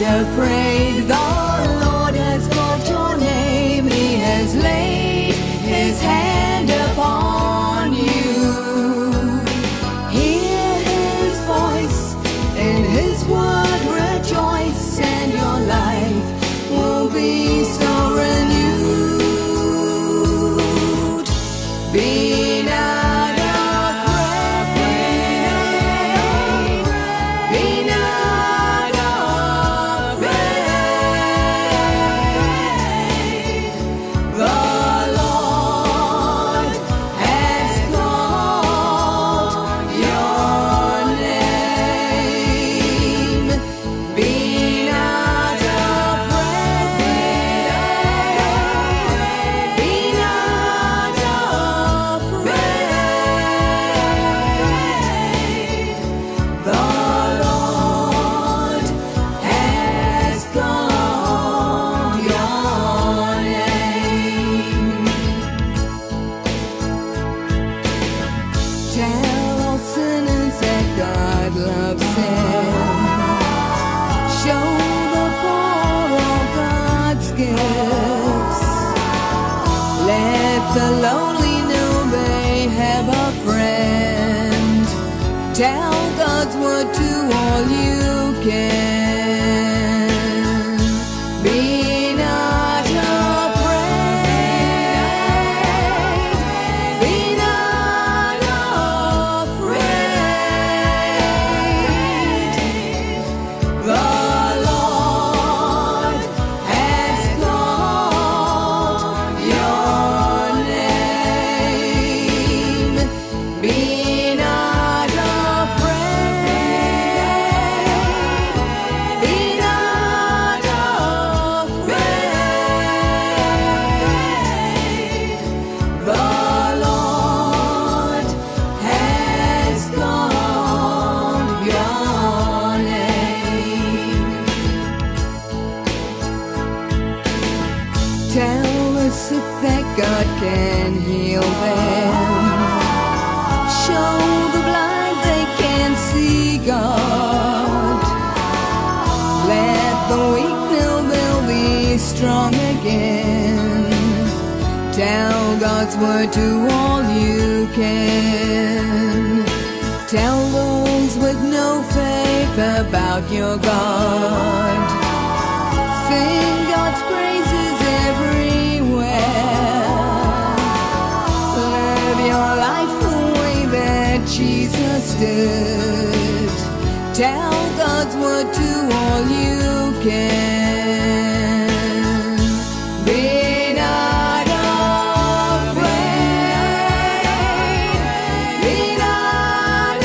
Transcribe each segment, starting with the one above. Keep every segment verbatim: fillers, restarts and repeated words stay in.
not afraid. The Lord has called your name. He has laid His hand upon you. Hear His voice, in His word rejoice, and your life will be so renewed. Be not gifts. Let the lonely know they have a friend. Tell God's word to all you can. Be not afraid. Be not afraid. The tell us that God can heal them. Show the blind they can see God. Let the weak know they'll be strong again. Tell God's word to all you can. Tell those with no faith about your God. Sing God's praises everywhere. Live your life the way that Jesus did. Tell God's word to all you can. Be not afraid. Be not afraid.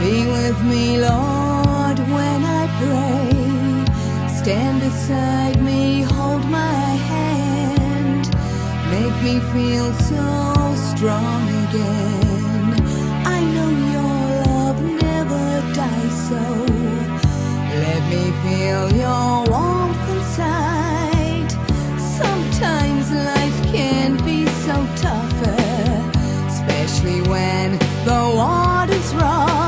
The Be with me, Lord, when I pray. Stand beside me, hold my hand. Make me feel so strong again. I know your love never dies, so let me feel your warmth inside. Sometimes life can be so tougher, especially when the water's rough.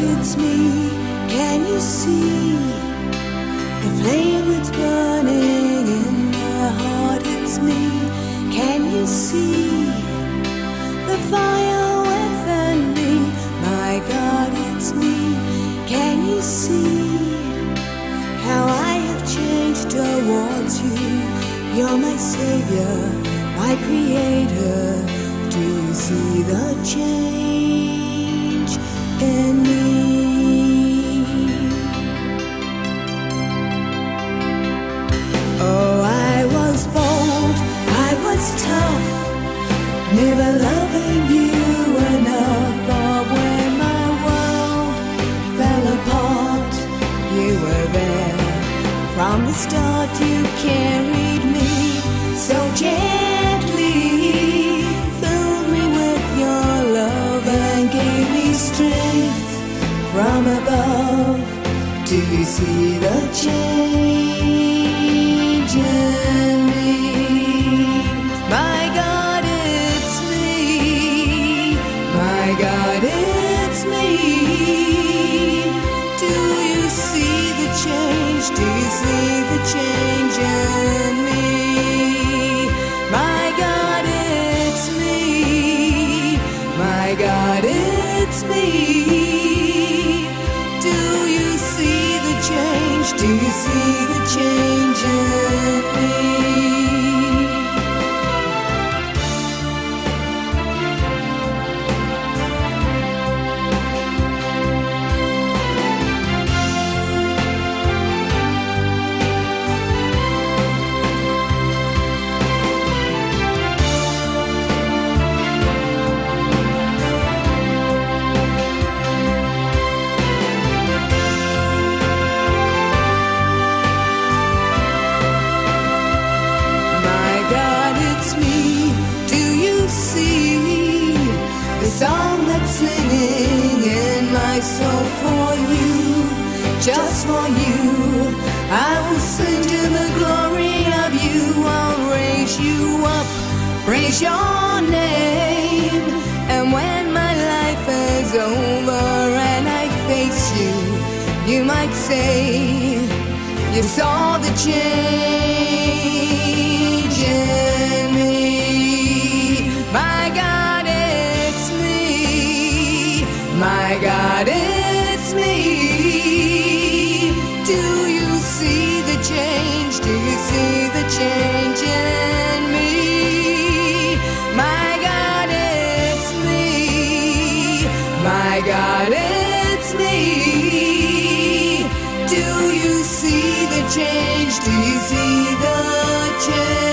It's me. Just for you, I will sing to the glory of you. I'll raise you up, praise your name. And when my life is over and I face you, you might say, you saw the change in me. My God, it's me. My God, it's me. Do you see the change? Do you see the change in me? My God, it's me. My God, it's me. Do you see the change? Do you see the change in me?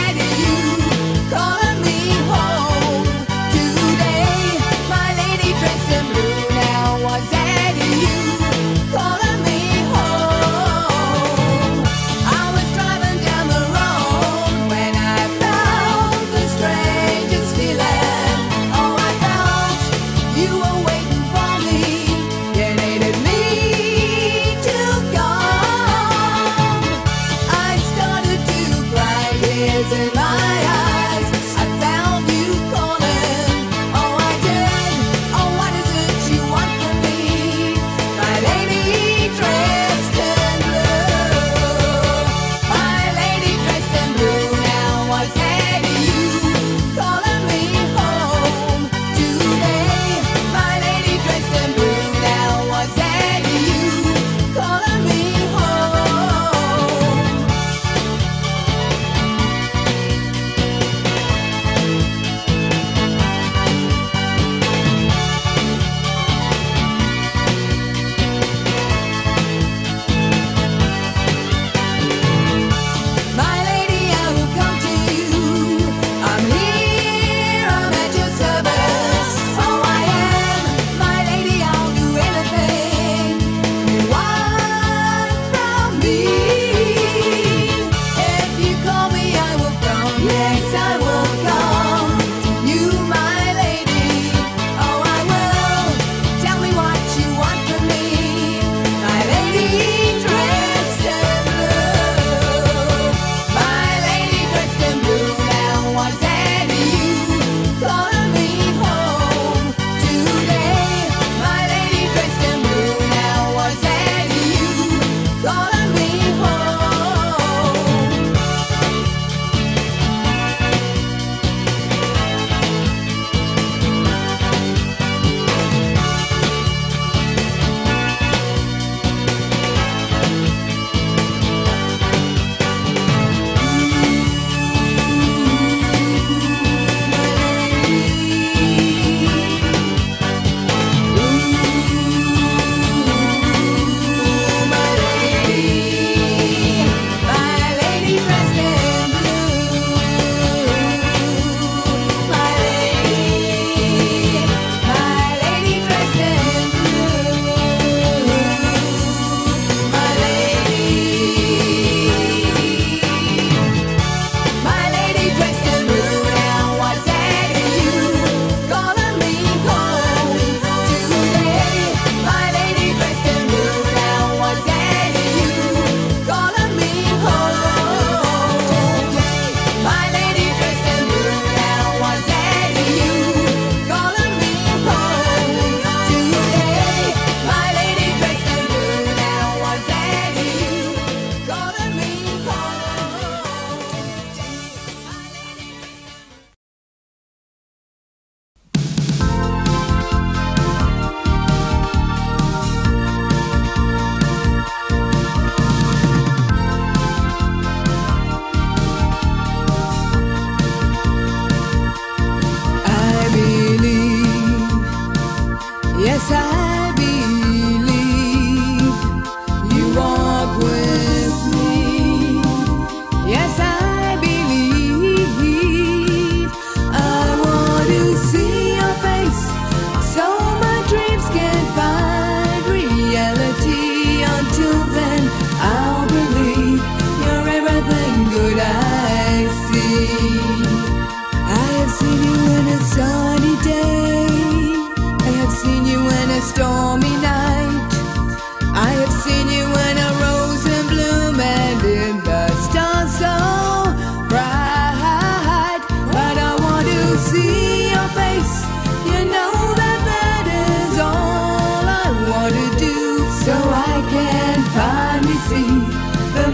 That you call me home.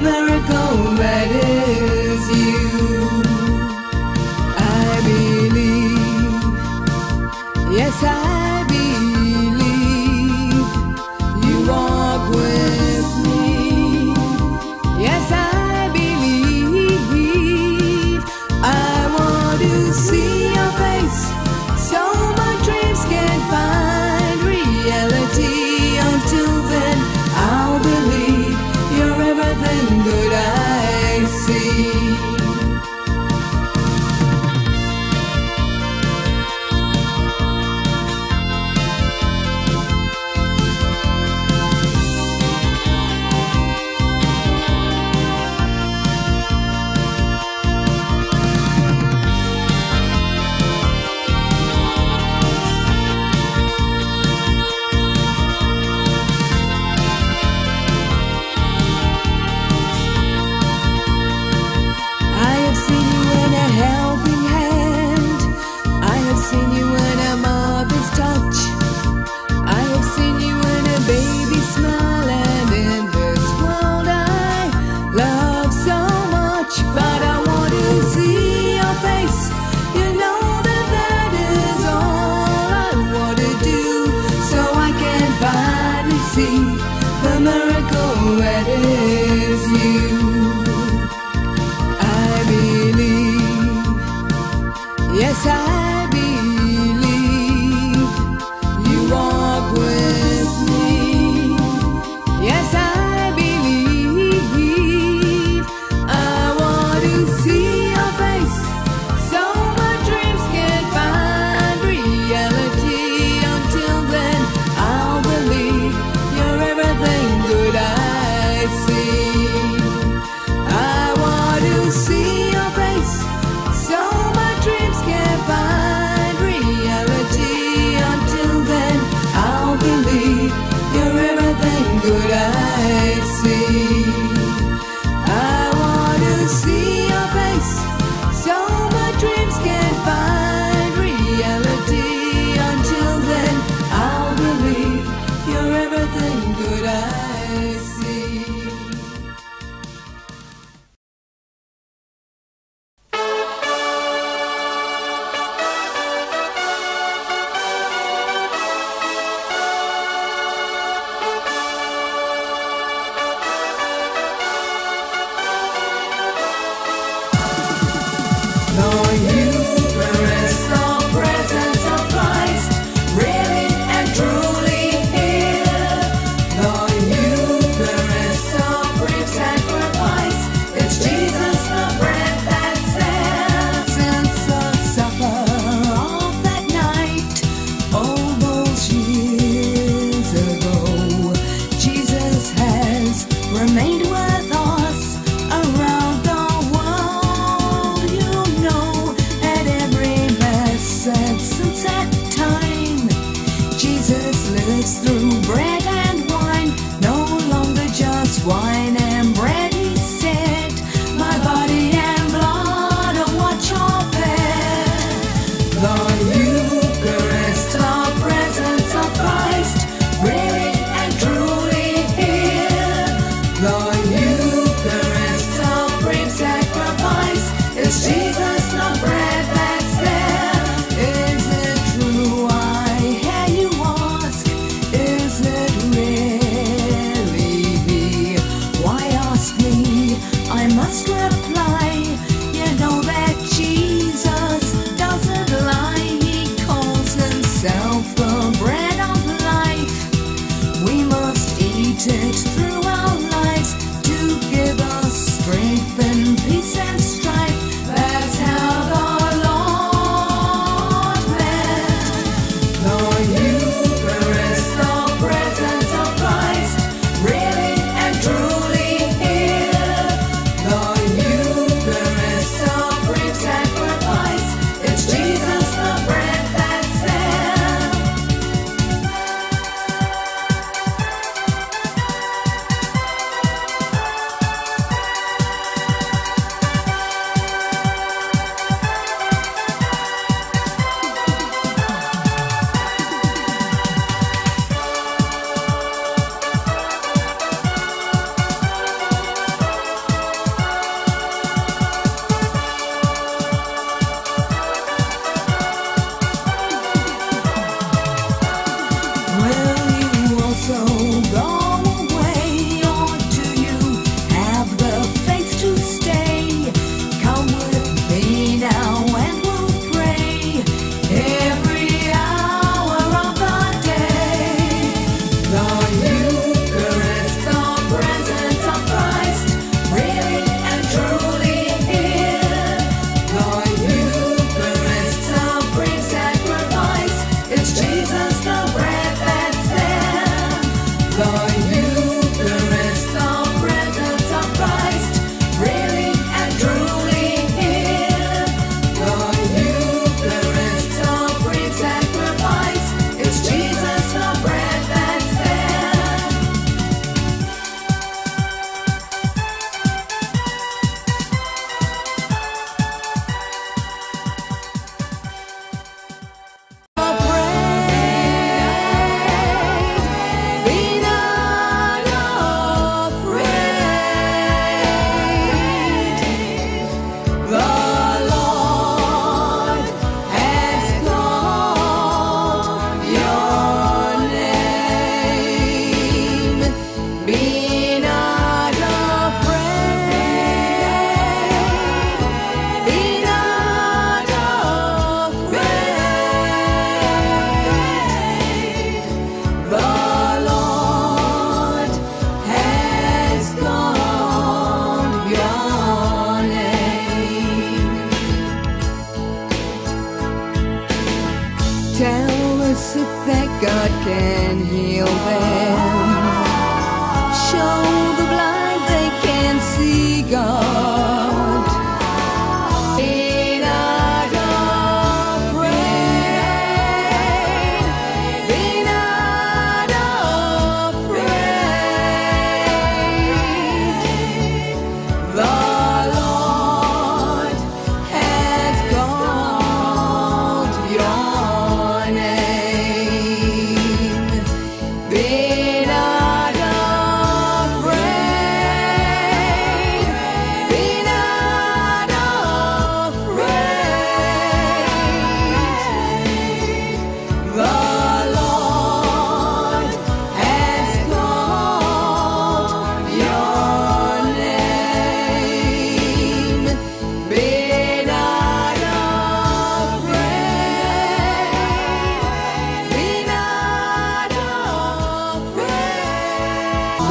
miracle that is you. I believe, yes I believe, you walk with me. Yes I believe, I want to see your face, so my dreams can find reality. Until then I'll believe you're everything good I see. The miracle that is you. I believe, yes I believe, you walk with me. Yes I believe, I want to see your face, so my dreams can find reality. Until then I'll believe good I see. I want to see your face, so my dreams can find reality. Until then I'll believe you're everything good I see. I want to see your face, so my dreams can find reality. Until then I'll believe you're everything good I see.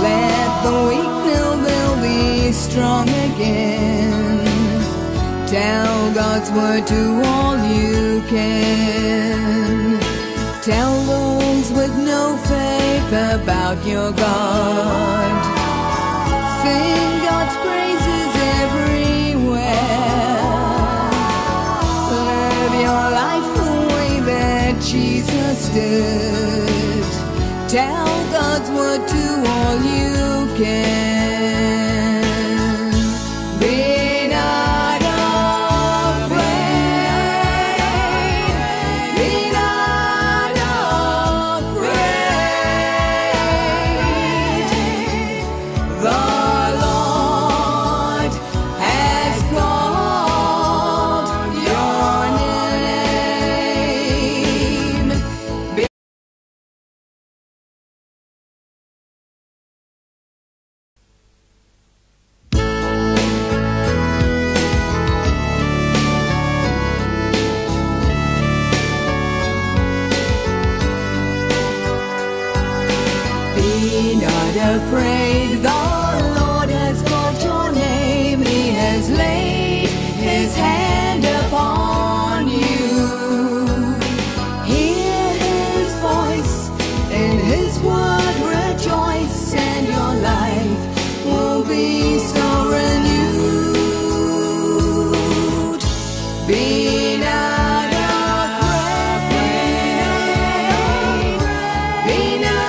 Let the weak know they'll be strong again. Tell God's word to all you can. Tell those with no faith about your God. Sing God's praises everywhere. Live your life the way that Jesus did. Tell God's word to all you can. Be not afraid. Be not afraid. The Lord has called your name. Be Be not afraid, the Lord has called your name. He has laid his hand upon you. Hear his voice, in his word rejoice, and your life will be so renewed. Be not afraid. Be not afraid.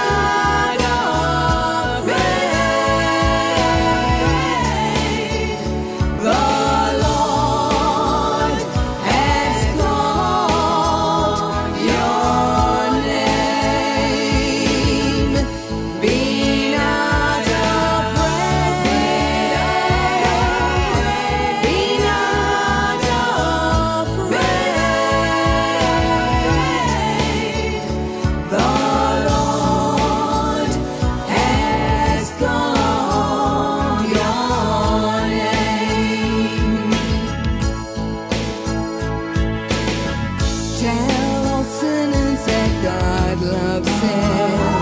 Tell all sinners that God loves them.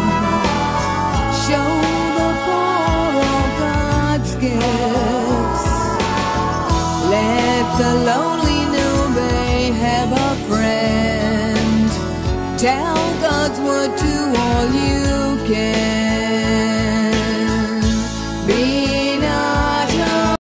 Show the poor all God's gifts. Let the lonely know they have a friend. Tell God's word to all you can.